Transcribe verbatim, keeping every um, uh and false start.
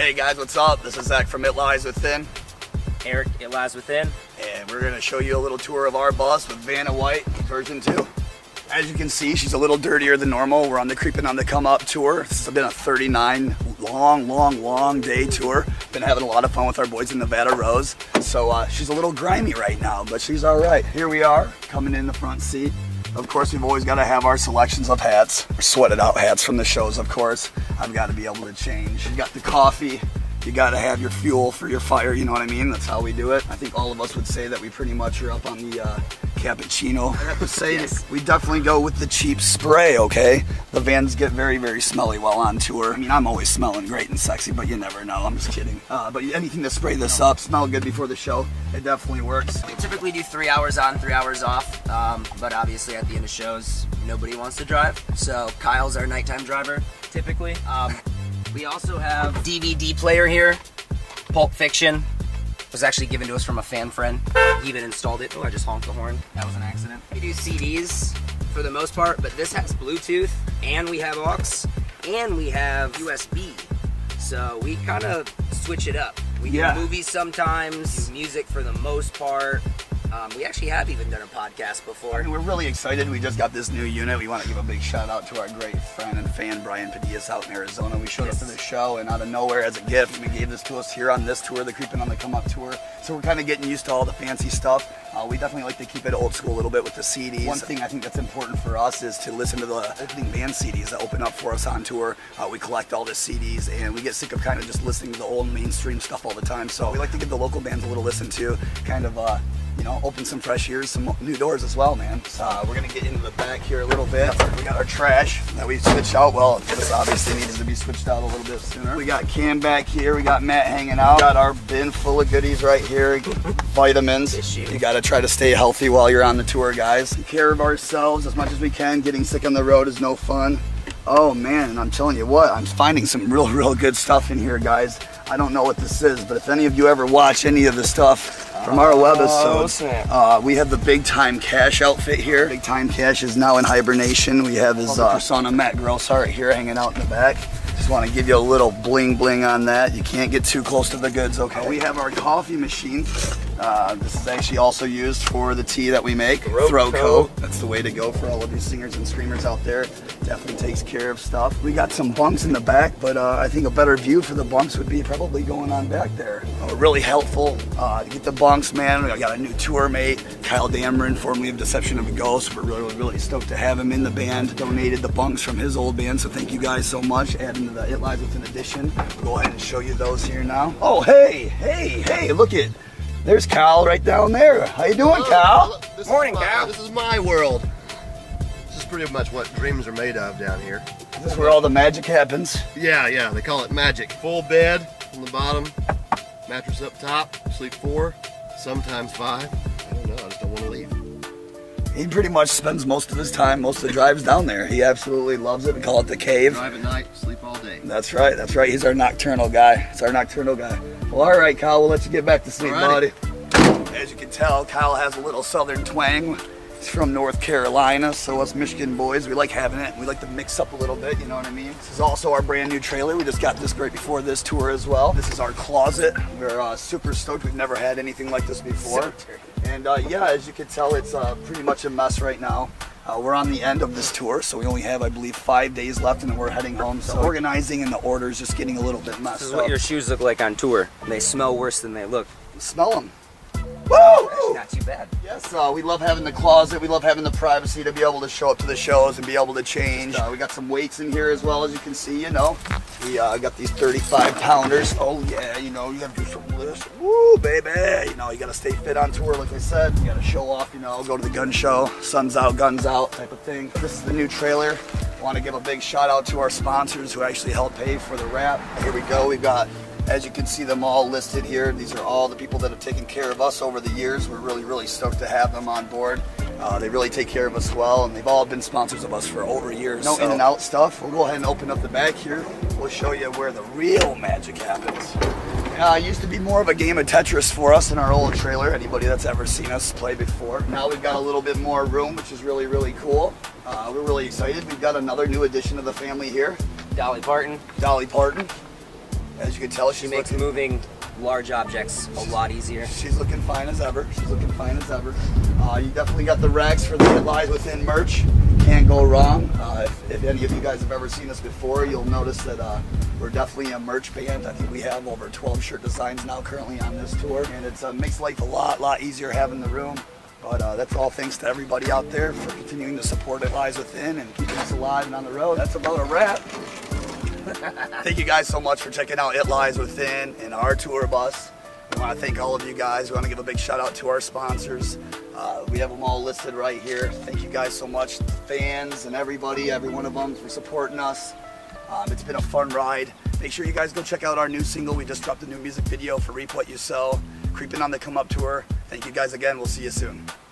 Hey guys, what's up? This is Zach from It Lies Within. Eric, It Lies Within. And we're going to show you a little tour of our bus with Vanna White, version two. As you can see, she's a little dirtier than normal. We're on the Creepin' on the Come Up Tour. This has been a thirty-nine long, long, long day tour. Been having a lot of fun with our boys in Nevada Rose. So uh, she's a little grimy right now, but she's all right. Here we are, coming in the front seat. Of course, we've always got to have our selections of hats. We're sweated out hats from the shows, of course. I've got to be able to change. You got the coffee. You got to have your fuel for your fire, you know what I mean? That's how we do it. I think all of us would say that we pretty much are up on the uh, cappuccino. I have to say, yes. We definitely go with the cheap spray, okay? The vans get very, very smelly while on tour. I mean, I'm always smelling great and sexy, but you never know. I'm just kidding. Uh, but anything to spray this up, smell good before the show, it definitely works. We typically do three hours on, three hours off, um, but obviously at the end of shows, nobody wants to drive. So Kyle's our nighttime driver, typically. Um, We also have a D V D player here. Pulp Fiction was actually given to us from a fan friend. He even installed it. Oh, I just honked the horn. That was an accident. We do C Ds for the most part, but this has Bluetooth, and we have aux, and we have U S B. So we kind of switch it up. We do yeah. movies sometimes, do music for the most part. Um, we actually have even done a podcast before. I mean, we're really excited. We just got this new unit. We want to give a big shout out to our great friend and fan, Brian Padillas, out in Arizona. We showed yes. up to the show, and out of nowhere, as a gift, we gave this to us here on this tour, the Creepin' on the Come Up Tour. So we're kind of getting used to all the fancy stuff. Uh, we definitely like to keep it old school a little bit with the C Ds. One thing I think that's important for us is to listen to the opening band C Ds that open up for us on tour. Uh, we collect all the C Ds, and we get sick of kind of just listening to the old mainstream stuff all the time. So we like to give the local bands a little listen to, kind of, uh, you know, open some fresh ears, some new doors as well, man. So uh, we're going to get into the back here a little bit. We got our trash that we switched out. Well, this obviously needed to be switched out a little bit sooner. We got Cam back here. We got Matt hanging out. We got our bin full of goodies right here. Vitamins. You got to try to stay healthy while you're on the tour, guys. Take care of ourselves as much as we can. Getting sick on the road is no fun. Oh man, I'm telling you what, I'm finding some real, real good stuff in here, guys. I don't know what this is, but if any of you ever watch any of the stuff from our webisodes, uh, we have the Big Time Cash outfit here. Big Time Cash is now in hibernation. We have his uh, persona, Matt Grossart, here hanging out in the back. Just want to give you a little bling bling on that. You can't get too close to the goods, okay? We have our coffee machine. Uh, this is actually also used for the tea that we make. Throat coat. That's the way to go for all of these singers and screamers out there. Definitely takes care of stuff. We got some bunks in the back, but uh, I think a better view for the bunks would be probably going on back there. Uh, really helpful uh, to get the bunks, man. We got a new tour mate, Kyle Dameron, formerly of Deception of a Ghost. We're really, really stoked to have him in the band. Donated the bunks from his old band, so thank you guys so much. Adding to the It Lies Within edition. We'll go ahead and show you those here now. Oh, hey, hey, hey, look it. There's Kyle right down there. How you doing, Kyle? Morning, Kyle. This is my world. This is pretty much what dreams are made of down here. This is where all the magic happens. Yeah, yeah, they call it magic. Full bed on the bottom, mattress up top, sleep four, sometimes five. I don't know, I just don't want to leave. He pretty much spends most of his time, most of the drives down there. He absolutely loves it. We call it the cave. Drive at night, sleep all day. That's right, that's right. He's our nocturnal guy. It's our nocturnal guy. Well, all right, Kyle, we'll let you get back to sleep, buddy. As you can tell, Kyle has a little southern twang. He's from North Carolina, so us Michigan boys, we like having it. We like to mix up a little bit, you know what I mean? This is also our brand new trailer. We just got this right before this tour as well. This is our closet. We're uh, super stoked. We've never had anything like this before. And uh, yeah, as you can tell, it's uh, pretty much a mess right now. Uh, we're on the end of this tour, so we only have, I believe, five days left, and then we're heading home. So organizing and the orders just getting a little bit messed up. This is what your shoes look like on tour. They smell worse than they look. Smell them. Woo! Not too bad. Yes, uh, we love having the closet. We love having the privacy to be able to show up to the shows and be able to change. Uh, we got some weights in here as well, as you can see, you know. We uh, got these thirty-five pounders. Oh, yeah, you know, you got to do some of this. Woo, baby. You know, you got to stay fit on tour, like I said. You got to show off, you know, go to the gun show. Sun's out, guns out type of thing. This is the new trailer. I want to give a big shout out to our sponsors who actually helped pay for the wrap. Here we go. We've got... As you can see them all listed here, these are all the people that have taken care of us over the years. We're really, really stoked to have them on board. Uh, they really take care of us well, and they've all been sponsors of us for over years. No so. in and out stuff. We'll go ahead and open up the back here. We'll show you where the real magic happens. Uh, it used to be more of a game of Tetris for us in our old trailer. Anybody that's ever seen us play before. Now we've got a little bit more room, which is really, really cool. Uh, we're really excited. We've got another new addition to the family here. Dolly Parton. Dolly Parton. As you can tell, she she's makes looking, moving large objects a lot easier. She's looking fine as ever. She's looking fine as ever. Uh, you definitely got the rags for the It Lies Within merch. Can't go wrong. Uh, if, if any of you guys have ever seen us before, you'll notice that uh, we're definitely a merch band. I think we have over twelve shirt designs now currently on this tour, and it uh, makes life a lot, lot easier having the room. But uh, that's all thanks to everybody out there for continuing to support It Lies Within and keeping us alive and on the road. That's about a wrap. Thank you guys so much for checking out It Lies Within and our tour bus. We want to thank all of you guys. We want to give a big shout out to our sponsors. Uh, we have them all listed right here. Thank you guys so much, fans and everybody, every one of them, for supporting us. Um, it's been a fun ride. Make sure you guys go check out our new single. We just dropped a new music video for Reap What You Sell, Creepin' on the Come Up Tour. Thank you guys again. We'll see you soon.